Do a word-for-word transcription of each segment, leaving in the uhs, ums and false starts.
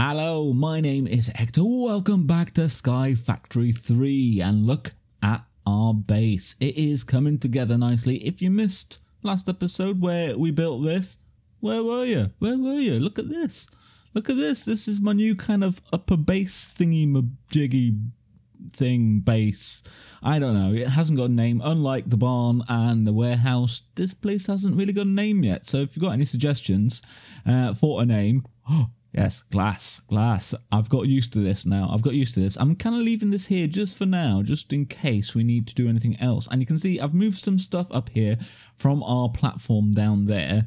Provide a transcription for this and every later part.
Hello, my name is Hector, welcome back to Sky Factory three, and look at our base. It is coming together nicely. If you missed last episode where we built this, where were you? Where were you? Look at this. Look at this. This is my new kind of upper base thingy-majiggy thing base. I don't know, it hasn't got a name. Unlike the barn and the warehouse, this place hasn't really got a name yet, so if you've got any suggestions uh, for a name, oh yes, glass, glass, I've got used to this now, I've got used to this. I'm kind of leaving this here just for now, just in case we need to do anything else. And you can see I've moved some stuff up here from our platform down there.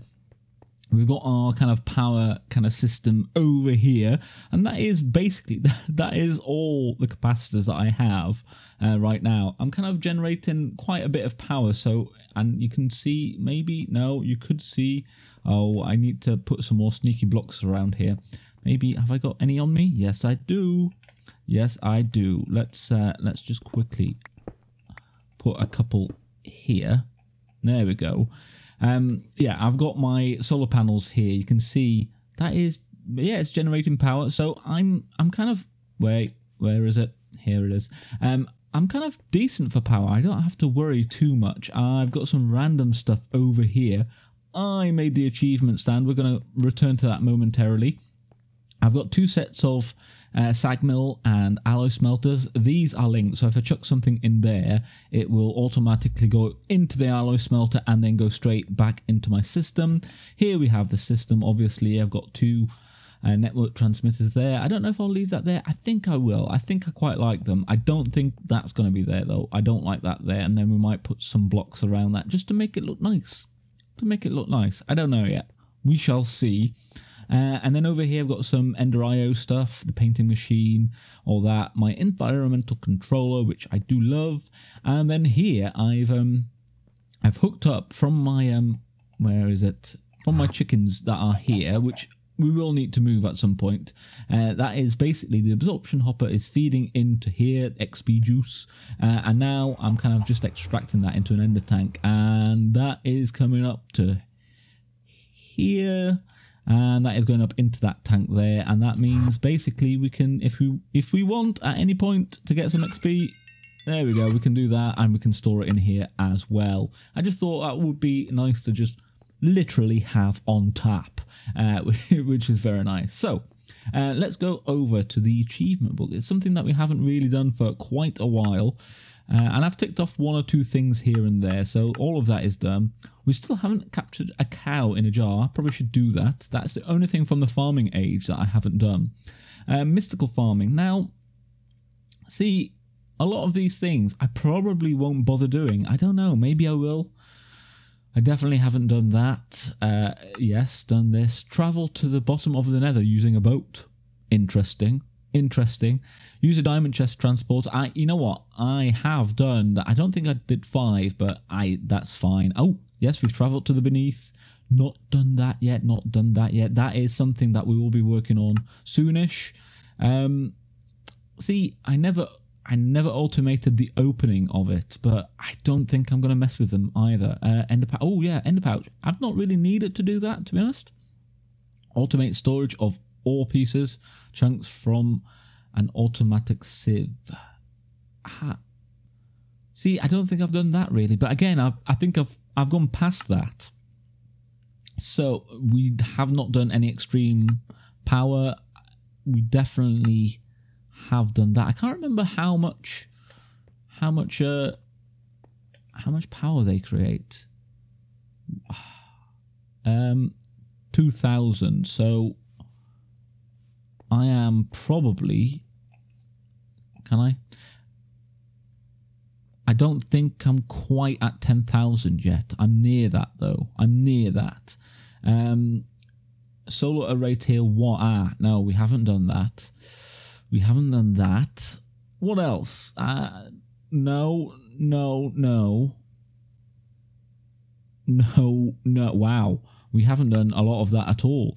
We've got our kind of power kind of system over here, and that is basically, that, that is all the capacitors that I have uh, right now. I'm kind of generating quite a bit of power, so, and you can see, maybe, no, you could see, oh, I need to put some more sneaky blocks around here. Maybe, have I got any on me? Yes, I do. Yes, I do. Let's, uh, let's just quickly put a couple here. There we go. Um, yeah, I've got my solar panels here. You can see that is, yeah, it's generating power. So I'm, I'm kind of, wait, where is it? Here it is. Um, I'm kind of decent for power. I don't have to worry too much. I've got some random stuff over here. I made the achievement stand. We're going to return to that momentarily. I've got two sets of uh, Sag mill and alloy smelters. These are linked, so if I chuck something in there, it will automatically go into the alloy smelter and then go straight back into my system. Here we have the system, obviously. I've got two uh, network transmitters there. I don't know if I'll leave that there. I think I will. I think I quite like them. I don't think that's going to be there, though. I don't like that there, and then we might put some blocks around that just to make it look nice. To make it look nice. I don't know yet. We shall see. Uh, and then over here I've got some Ender I O stuff, the painting machine, all that, my environmental controller, which I do love. And then here I've um I've hooked up from my um where is it? From my chickens that are here, which we will need to move at some point. Uh, that is basically the absorption hopper is feeding into here, X P juice, uh, and now I'm kind of just extracting that into an Ender tank, and that is coming up to here. And that is going up into that tank there, and that means basically we can, if we if we want at any point to get some X P, there we go, we can do that, and we can store it in here as well. I just thought that would be nice to just literally have on tap, uh, which is very nice. So uh, let's go over to the achievement book. It's something that we haven't really done for quite a while. Uh, and I've ticked off one or two things here and there, so all of that is done. We still haven't captured a cow in a jar. I probably should do that. That's the only thing from the farming age that I haven't done. Uh, mystical farming. Now, see, a lot of these things I probably won't bother doing. I don't know. Maybe I will. I definitely haven't done that. Uh, yes, done this. Travel to the bottom of the nether using a boat. Interesting. Interesting. Use a diamond chest transport. I, you know what? I have done that. I don't think I did five, but I, that's fine. Oh, yes, we've traveled to the beneath. Not done that yet. Not done that yet. That is something that we will be working on soonish. Um, see, I never, I never automated the opening of it, but I don't think I'm going to mess with them either. Uh, ender pouch. Oh yeah, ender pouch. I've not really needed to do that, to be honest. Automate storage of ore pieces, chunks from an automatic sieve. Ha. See, I don't think I've done that really, but again, I've, I think I've I've gone past that. So we have not done any extreme power. We definitely have done that. I can't remember how much, how much, uh, how much power they create. Um, two thousand. So. I am probably, can I? I don't think I'm quite at ten thousand yet. I'm near that though. I'm near that. Um, solar array tier one. Ah, no, we haven't done that. We haven't done that. What else? Uh, no, no, no. No, no. Wow. We haven't done a lot of that at all.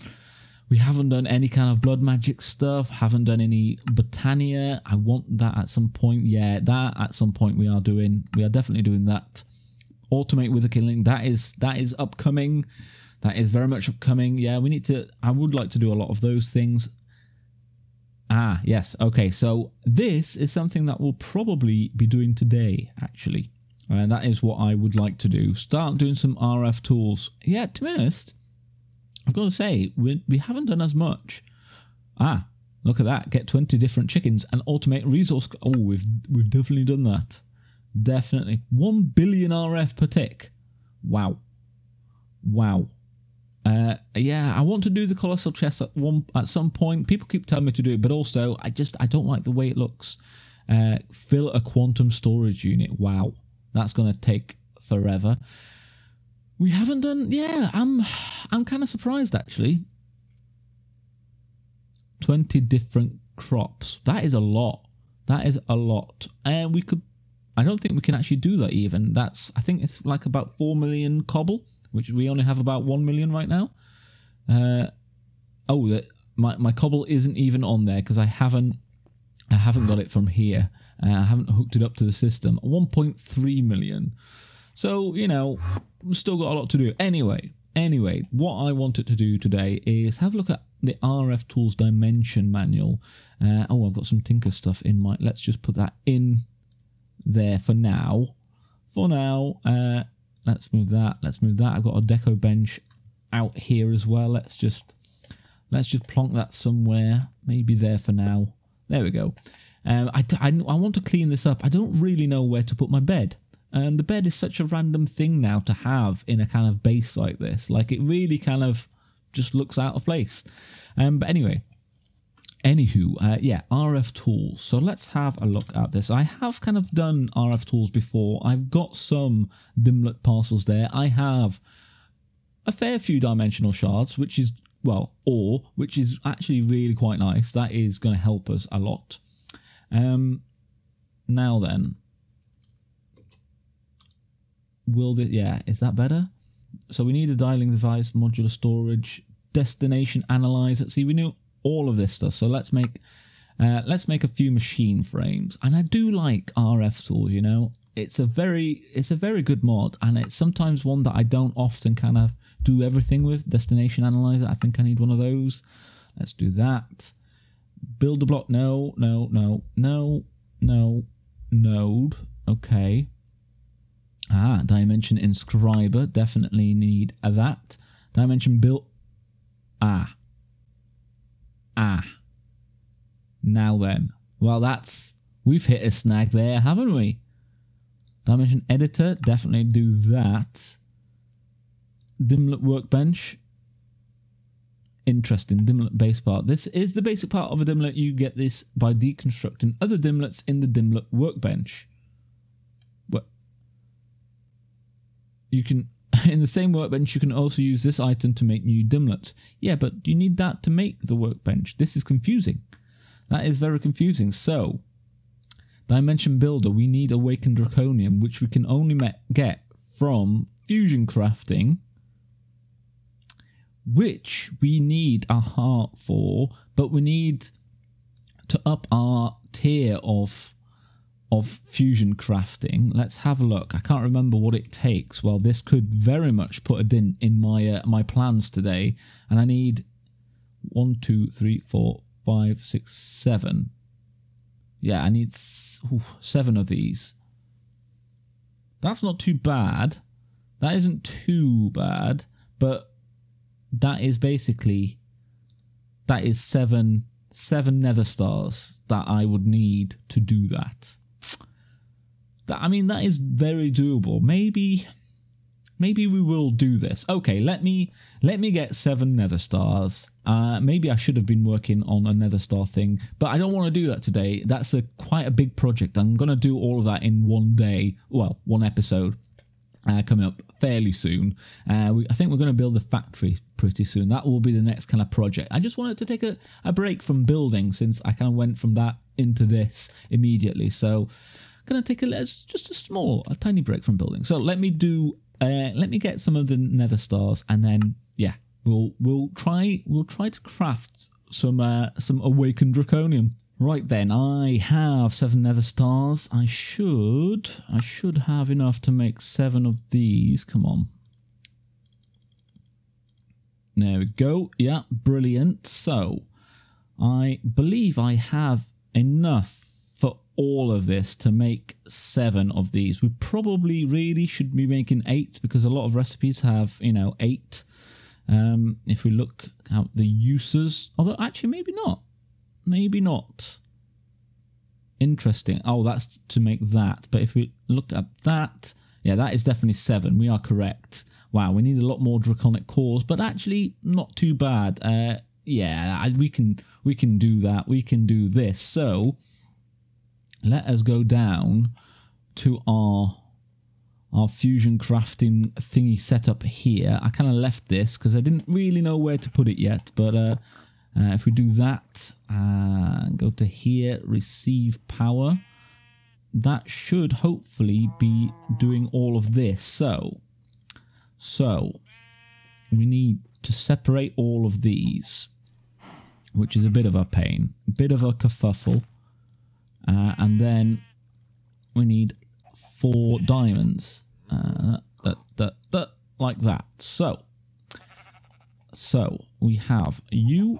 We haven't done any kind of blood magic stuff, haven't done any Botania. I want that at some point. Yeah, that at some point we are doing. We are definitely doing that. Automate with a killing. That is that is upcoming. That is very much upcoming. Yeah, we need to, I would like to do a lot of those things. Ah, yes. Okay, so this is something that we'll probably be doing today, actually. And that is what I would like to do. Start doing some R F tools. Yeah, to be honest, I've got to say, we, we haven't done as much. Ah, look at that. Get twenty different chickens and automate resource. Oh, we've, we've definitely done that. Definitely. one billion R F per tick. Wow. Wow. Uh, yeah, I want to do the colossal chest at one at some point. People keep telling me to do it, but also I just I don't like the way it looks. Uh, fill a quantum storage unit. Wow, that's gonna take forever. We haven't done. Yeah, I'm I'm kind of surprised actually. twenty different crops. That is a lot. That is a lot. And uh, we could. I don't think we can actually do that even. That's I think it's like about four million cobble, which we only have about one million right now. Uh, oh, the, my, my cobble isn't even on there because I haven't I haven't got it from here. Uh, I haven't hooked it up to the system. one point three million. So, you know, we've still got a lot to do. Anyway, anyway, what I wanted to do today is have a look at the R F Tools Dimension Manual. Uh, oh, I've got some Tinker stuff in my... Let's just put that in there for now. For now... Uh, Let's move that. Let's move that. I've got a deco bench out here as well. Let's just let's just plonk that somewhere. Maybe there for now. There we go. Um, I, I, I want to clean this up. I don't really know where to put my bed. And the bed is such a random thing now to have in a kind of base like this. Like it really kind of just looks out of place. Um, but anyway. Anywho, uh, yeah, R F tools. So let's have a look at this. I have kind of done R F tools before. I've got some Dimlet parcels there. I have a fair few dimensional shards, which is, well, ore, which is actually really quite nice. That is going to help us a lot. Um, now then. Will the, yeah, is that better? So we need a dialing device, modular storage, destination analyzer. See, we knew... all of this stuff. So let's make uh, let's make a few machine frames. And I do like R F tools, you know. It's a very it's a very good mod, and it's sometimes one that I don't often kind of do everything with. Destination analyzer. I think I need one of those. Let's do that. Build a block. No, no, no, no, no, node. Okay. Ah, dimension inscriber. Definitely need that. Dimension build. Ah. Ah, now then. Well, that's, we've hit a snag there, haven't we? Dimension editor, definitely do that. Dimlet workbench. Interesting, Dimlet base part. This is the basic part of a Dimlet. You get this by deconstructing other Dimlets in the Dimlet workbench. What? You can, in the same workbench, you can also use this item to make new dimlets. Yeah, but you need that to make the workbench. This is confusing. That is very confusing. So, Dimension Builder, we need Awakened Draconium, which we can only get from Fusion Crafting, which we need a heart for, but we need to up our tier of... of fusion crafting. Let's have a look. I can't remember what it takes. Well, this could very much put a dent in my uh, my plans today. And I need one, two, three, four, five, six, seven. Yeah, I need ooh, seven of these. That's not too bad. That isn't too bad. But that is basically that is seven seven nether stars that I would need to do that. That, I mean, that is very doable. Maybe, maybe we will do this. Okay, let me let me get seven nether stars. Uh, maybe I should have been working on a nether star thing, but I don't want to do that today. That's a quite a big project. I'm gonna do all of that in one day. Well, one episode uh, coming up fairly soon. Uh, we, I think we're gonna build the factory pretty soon. That will be the next kind of project. I just wanted to take a a break from building since I kind of went from that into this immediately. So. Gonna take a just a small, a tiny break from building. So let me do, uh, let me get some of the nether stars, and then yeah, we'll we'll try we'll try to craft some uh, some awakened draconium. Right then, I have seven nether stars. I should I should have enough to make seven of these. Come on, there we go. Yeah, brilliant. So I believe I have enough for all of this to make seven of these. We probably really should be making eight because a lot of recipes have, you know, eight. Um, if we look at the uses, although actually maybe not, maybe not. Interesting. Oh, that's to make that. But if we look at that, yeah, that is definitely seven. We are correct. Wow, we need a lot more draconic cores, but actually not too bad. Uh, yeah, I, we can we can do that. We can do this. So let us go down to our our fusion crafting thingy setup here. I kind of left this because I didn't really know where to put it yet. But uh, uh, if we do that, uh, go to here, receive power. That should hopefully be doing all of this. So, so we need to separate all of these, which is a bit of a pain, a bit of a kerfuffle. Uh, and then we need four diamonds, uh, that, that, that, like that. So, so we have you,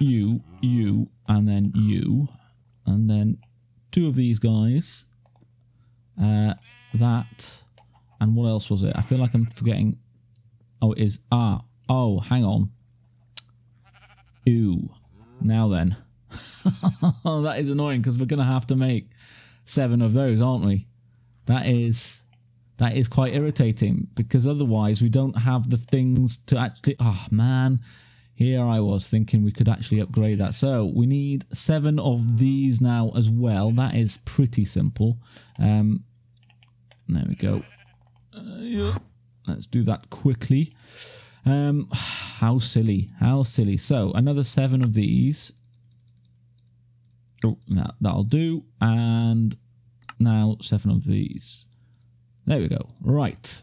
you, you, and then you, and then two of these guys, uh, that, and what else was it? I feel like I'm forgetting. Oh, it is, ah, oh, hang on. Ooh, now then. That is annoying because we're going to have to make seven of those, aren't we? That is that is quite irritating because otherwise we don't have the things to actually... Oh, man. Here I was thinking we could actually upgrade that. So we need seven of these now as well. That is pretty simple. Um, there we go. Uh, yeah. Let's do that quickly. Um, how silly. How silly. So another seven of these... Oh, that, that'll do. And now seven of these. There we go. Right.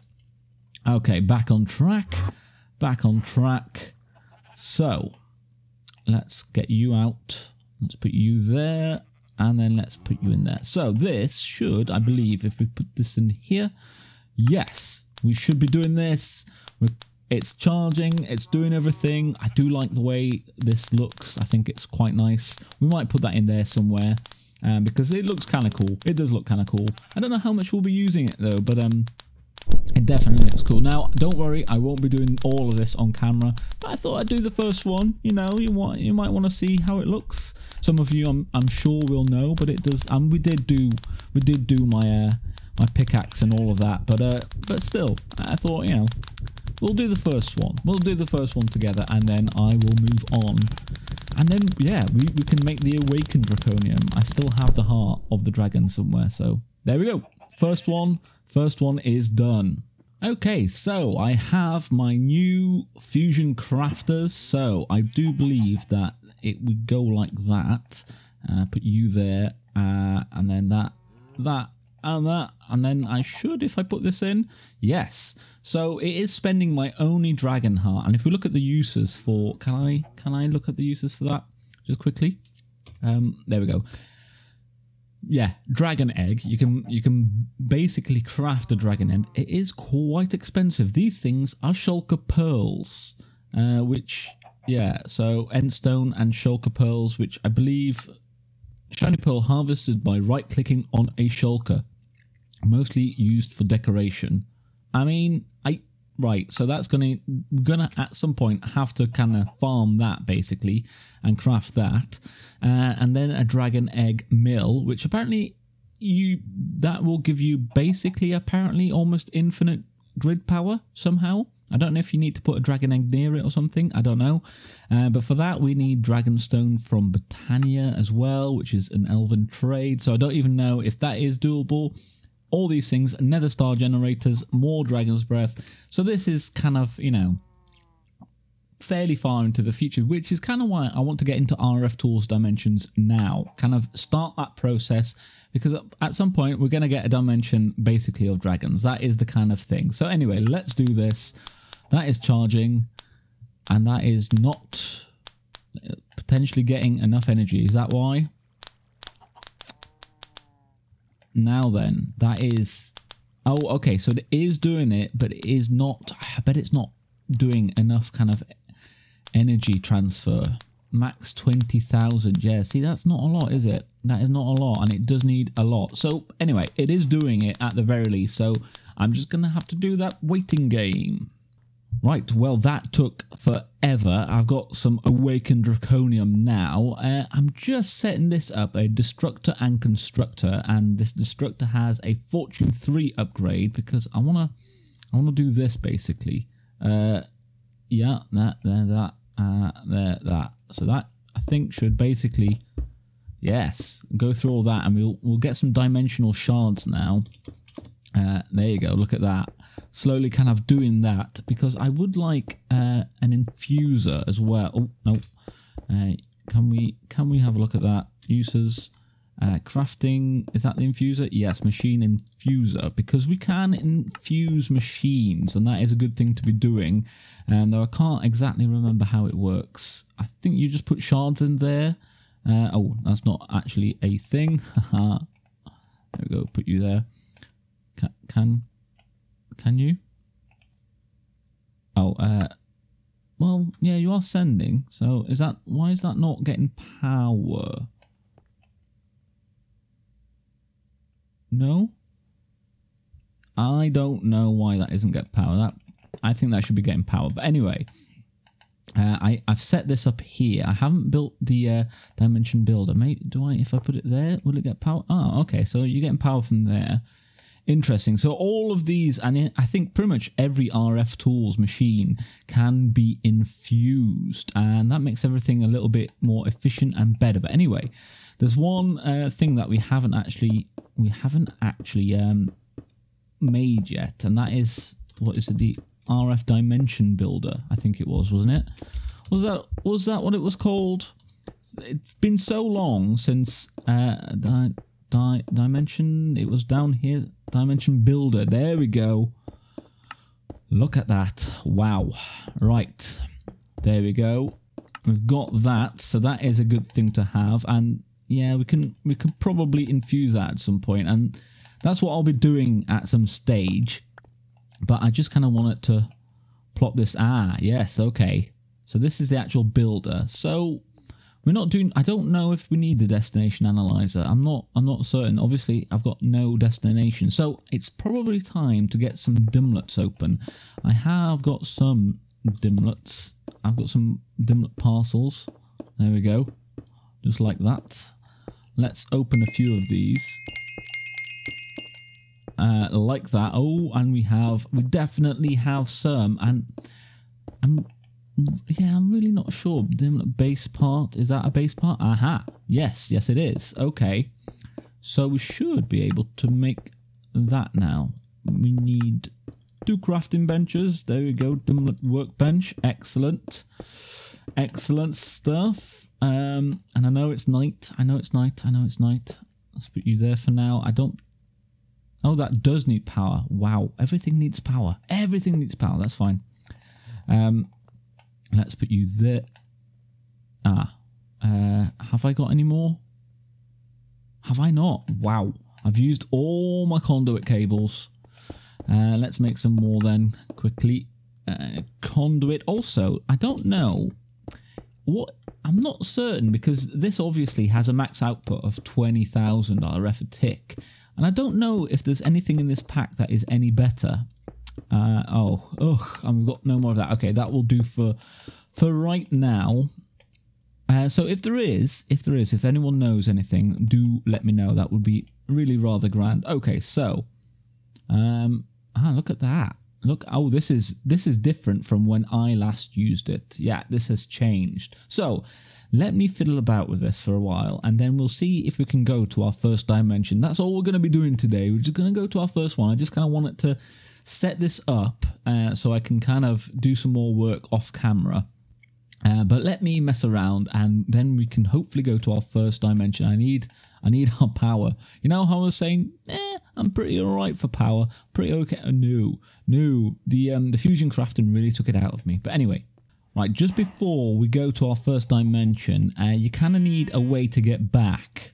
Okay, back on track. Back on track. So, let's get you out. Let's put you there. And then let's put you in there. So, this should, I believe, if we put this in here. Yes, we should be doing this. We're, it's charging, it's doing everything. I do like the way this looks. I think it's quite nice. We might put that in there somewhere um, because it looks kind of cool. It does look kind of cool. I don't know how much we'll be using it though, but um, it definitely looks cool. Now, don't worry, I won't be doing all of this on camera, but I thought I'd do the first one. You know, you want, you might want to see how it looks. Some of you, I'm, I'm sure, will know, but it does. And we did do, we did do my uh, my pickaxe and all of that, but uh, but still, I thought, you know. We'll do the first one. We'll do the first one together, and then I will move on. And then, yeah, we, we can make the Awakened Draconium. I still have the heart of the dragon somewhere, so there we go. First one. First one is done. Okay, so I have my new fusion crafters. So I do believe that it would go like that. Uh, put you there, uh, and then that, that. And that, and then I should, if I put this in, yes. So it is spending my only dragon heart. And if we look at the uses for, can I can I look at the uses for that just quickly? Um, there we go. Yeah, dragon egg. You can you can basically craft a dragon egg. It is quite expensive. These things are shulker pearls, uh, which yeah. So endstone and shulker pearls, which I believe shiny pearl harvested by right clicking on a shulker. Mostly used for decoration. I mean, I right, so that's gonna gonna at some point have to kind of farm that basically and craft that, uh, and then a dragon egg mill, which apparently you that will give you basically apparently almost infinite grid power somehow. I don't know if you need to put a dragon egg near it or something. I don't know. Uh, but for that, we need Dragonstone from Botania as well, which is an elven trade. So I don't even know if that is doable. All these things, nether star generators, more dragon's breath. So this is kind of, you know, fairly far into the future, which is kind of why I want to get into RFTools dimensions now. Kind of start that process because at some point we're going to get a dimension basically of dragons. That is the kind of thing. So anyway, let's do this. That is charging, and that is not potentially getting enough energy. Is that why? Now then, that is... Oh, okay, so it is doing it, but it is not... I bet it's not doing enough kind of energy transfer. Max twenty thousand. Yeah, see, that's not a lot, is it? That is not a lot, and it does need a lot. So anyway, it is doing it at the very least. So I'm just going to have to do that waiting game. Right, well, that took forever. I've got some Awakened Draconium now. Uh, I'm just setting this up, a destructor and constructor, and this destructor has a Fortune three upgrade because I want to I want to do this, basically. Uh, yeah, that, there, that, uh, there, that. So that, I think, should basically, yes, go through all that, and we'll, we'll get some dimensional shards now. Uh, there you go, look at that. Slowly kind of doing that, because I would like uh, an infuser as well. Oh, no. Uh, can we can we have a look at that? Uses, uh, crafting, is that the infuser? Yes, machine infuser, because we can infuse machines, and that is a good thing to be doing. And um, though I can't exactly remember how it works. I think you just put shards in there. Uh, oh, that's not actually a thing. Haha. There we go, put you there. Can... can Can you? Oh, uh, well, yeah, you are sending. So is that, why is that not getting power? No? I don't know why that isn't getting power. That, I think that should be getting power. But anyway, uh, I, I've set this up here. I haven't built the uh, Dimension Builder. Maybe, do I, if I put it there, will it get power? Oh, okay, so you're getting power from there. Interesting. So all of these, and I think pretty much every RFTools machine can be infused, and that makes everything a little bit more efficient and better. But anyway, there's one uh, thing that we haven't actually we haven't actually um, made yet, and that is, what is it? The R F Dimension Builder, I think it was, wasn't it? Was that was that what it was called? It's been so long since uh, that. Di dimension, it was down here, Dimension Builder, there we go. Look at that, wow. Right, there we go. We've got that, so that is a good thing to have, and yeah, we can we can probably infuse that at some point, and that's what I'll be doing at some stage, but I just kind of want it to plot this, ah, yes, okay. So this is the actual builder, so... We're not doing, I don't know if we need the destination analyzer. I'm not, I'm not certain. Obviously, I've got no destination. So it's probably time to get some dimlets open. I have got some dimlets. I've got some dimlet parcels. There we go. Just like that. Let's open a few of these. Uh, like that. Oh, and we have, we definitely have some. And I'm... Yeah, I'm really not sure. Dimlet Base Part, is that a base part? Aha, yes, yes it is. Okay, so we should be able to make that now. We need two crafting benches. There we go, Dimlet Workbench. Excellent, excellent stuff. Um, and I know it's night. I know it's night. I know it's night. Let's put you there for now. I don't... Oh, that does need power. Wow, everything needs power. Everything needs power. That's fine. Um... Let's put you there. Ah. Uh, have I got any more? Have I not? Wow. I've used all my conduit cables. Uh, let's make some more then, quickly. Uh, conduit. Also, I don't know what... I'm not certain, because this obviously has a max output of twenty thousand R F a tick. And I don't know if there's anything in this pack that is any better. Uh, oh, ugh, I've got no more of that. Okay, that will do for for right now. Uh, so if there is, if there is, if anyone knows anything, do let me know. That would be really rather grand. Okay, so, um, ah, look at that. Look, oh, this is, this is different from when I last used it. Yeah, this has changed. So let me fiddle about with this for a while, and then we'll see if we can go to our first dimension. That's all we're going to be doing today. We're just going to go to our first one. I just kind of want it to... set this up uh, so I can kind of do some more work off camera. Uh, but let me mess around, and then we can hopefully go to our first dimension. I need I need our power. You know how I was saying, eh, I'm pretty alright for power. Pretty okay. No, no. The, um, the Fusion Crafting really took it out of me. But anyway, right, just before we go to our first dimension, uh, you kind of need a way to get back,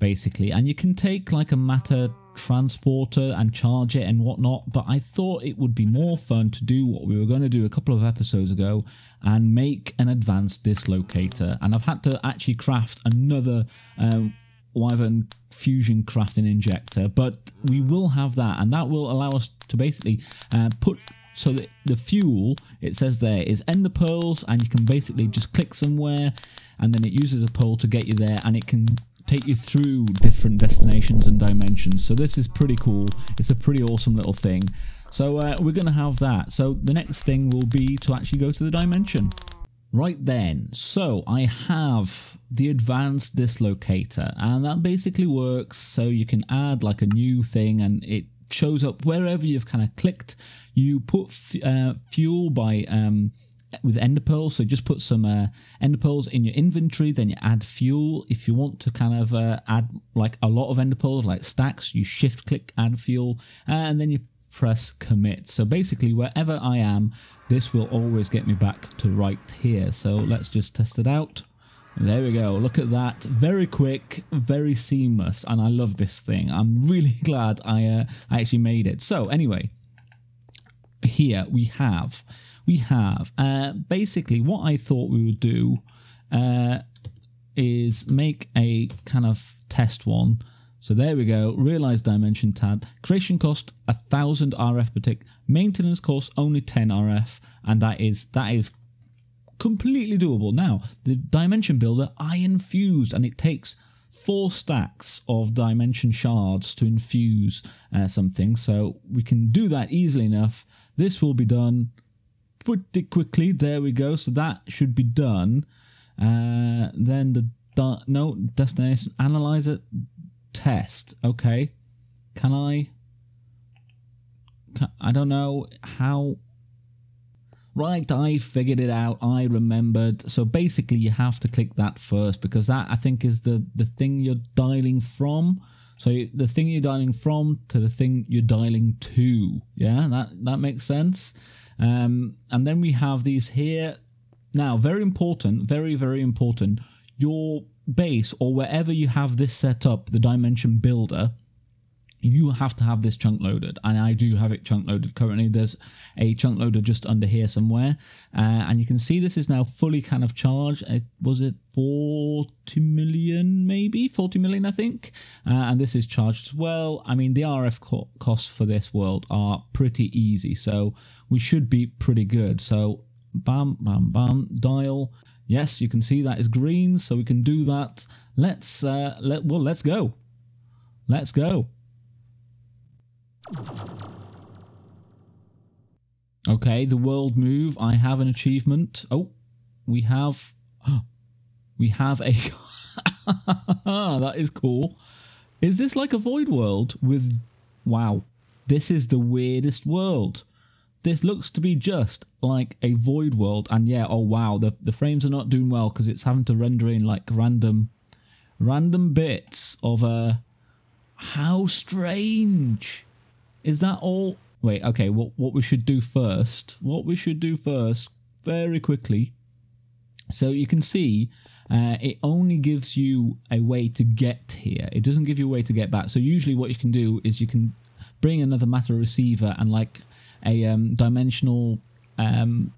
basically. And you can take like a matter transporter and charge it and whatnot, but I thought it would be more fun to do what we were going to do a couple of episodes ago and make an advanced dislocator. And I've had to actually craft another um, Wyvern Fusion Crafting Injector, but we will have that, and that will allow us to basically uh, put, so that the fuel, it says there, is Ender Pearls, and you can basically just click somewhere and then it uses a pearl to get you there, and it can take you through different destinations and dimensions. So this is pretty cool. It's a pretty awesome little thing. So uh, we're going to have that. So the next thing will be to actually go to the dimension. Right then, so I have the advanced dislocator, and that basically works so you can add like a new thing and it shows up wherever you've kind of clicked. You put f uh, fuel by um, with Ender Pearls, so just put some uh, Ender Pearls in your inventory, then you add fuel. If you want to kind of uh, add like a lot of Ender Pearls, like stacks, you shift click add fuel, and then you press commit. So basically wherever I am, this will always get me back to right here. So let's just test it out. There we go. Look at that. Very quick, very seamless, and I love this thing. I'm really glad I, uh, I actually made it. So anyway, here we have, we have uh, basically what I thought we would do uh, is make a kind of test one. So there we go, realize dimension tab, creation cost one thousand R F per tick, maintenance cost only ten R F, and that is that is completely doable. Now, the dimension builder I infused, and it takes four stacks of dimension shards to infuse uh, something, so we can do that easily enough. This will be done pretty quickly. There we go, so that should be done. Uh, then the, di no, destination analyzer, test. Okay, can I can, I don't know how. Right, I figured it out. I remembered. So basically you have to click that first, because that I think is the the thing you're dialing from. So you, the thing you're dialing from to the thing you're dialing to. Yeah, that that makes sense. Um and then we have these here. Now, very important, very very important, your base, or wherever you have this set up, the dimension builder, you have to have this chunk loaded, and I do have it chunk loaded currently. There's a chunk loader just under here somewhere, uh, and you can see this is now fully kind of charged. It was it forty million, maybe forty million, I think, uh, and this is charged as well. I mean, the R F co costs for this world are pretty easy, so we should be pretty good. So bam, bam, bam, dial. Yes, you can see that is green, so we can do that. Let's uh, let well, let's go. Let's go. Okay, the world move. I have an achievement. Oh, we have, we have a. That is cool. Is this like a void world with? Wow, this is the weirdest world. This looks to be just like a void world, and yeah, oh wow, the, the frames are not doing well because it's having to render in like random, random bits of a. How strange is that all? Wait, okay, what what we should do first? What we should do first, very quickly. So you can see, uh, it only gives you a way to get here. It doesn't give you a way to get back. So usually, what you can do is you can bring another matter receiver and like. A um, dimensional um,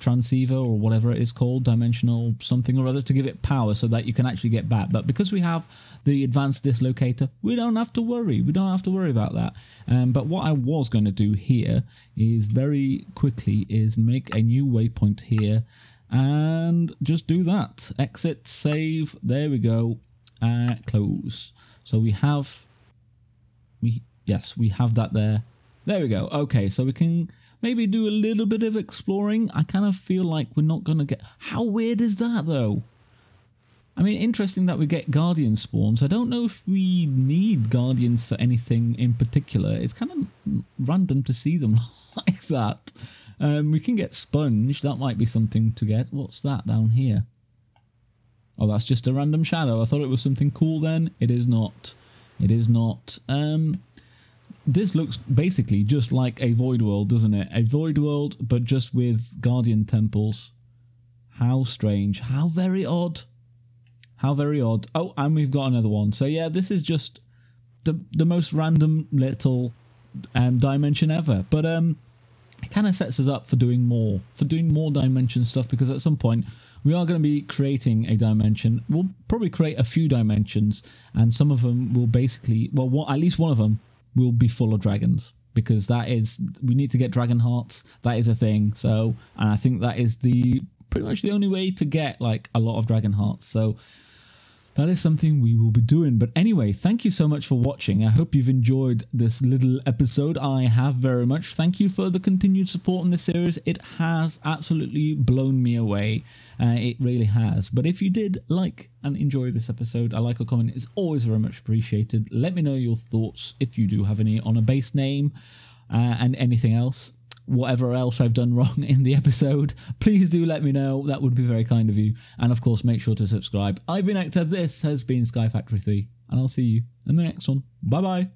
transceiver, or whatever it is called, dimensional something or other, to give it power so that you can actually get back. But because we have the advanced dislocator, we don't have to worry. We don't have to worry about that. Um, but what I was going to do here is very quickly is make a new waypoint here and just do that. Exit, save. There we go. Uh, close. So we have, we yes, we have that there. There we go. Okay, so we can maybe do a little bit of exploring. I kind of feel like we're not going to get... How weird is that, though? I mean, interesting that we get guardian spawns. I don't know if we need guardians for anything in particular. It's kind of random to see them like that. Um, we can get sponge. That might be something to get. What's that down here? Oh, that's just a random shadow. I thought it was something cool then. It is not. It is not. Um... This looks basically just like a void world, doesn't it? A void world, but just with guardian temples. How strange. How very odd. How very odd. Oh, and we've got another one. So yeah, this is just the the most random little um, dimension ever. But um, it kind of sets us up for doing more, for doing more dimension stuff, because at some point we are going to be creating a dimension. We'll probably create a few dimensions, and some of them will basically, well, one, at least one of them will be full of dragons, because that is, we need to get dragon hearts. That is a thing. So, and I think that is the pretty much the only way to get like a lot of dragon hearts. So that is something we will be doing. But anyway, thank you so much for watching. I hope you've enjoyed this little episode. I have very much. Thank you for the continued support in this series. It has absolutely blown me away. Uh, it really has. But if you did like and enjoy this episode, a like or comment is always very much appreciated. Let me know your thoughts, if you do have any, on a base name uh, and anything else. Whatever else I've done wrong in the episode, please do let me know. That would be very kind of you. And of course, make sure to subscribe. I've been Active. This has been Sky Factory three, and I'll see you in the next one. Bye bye.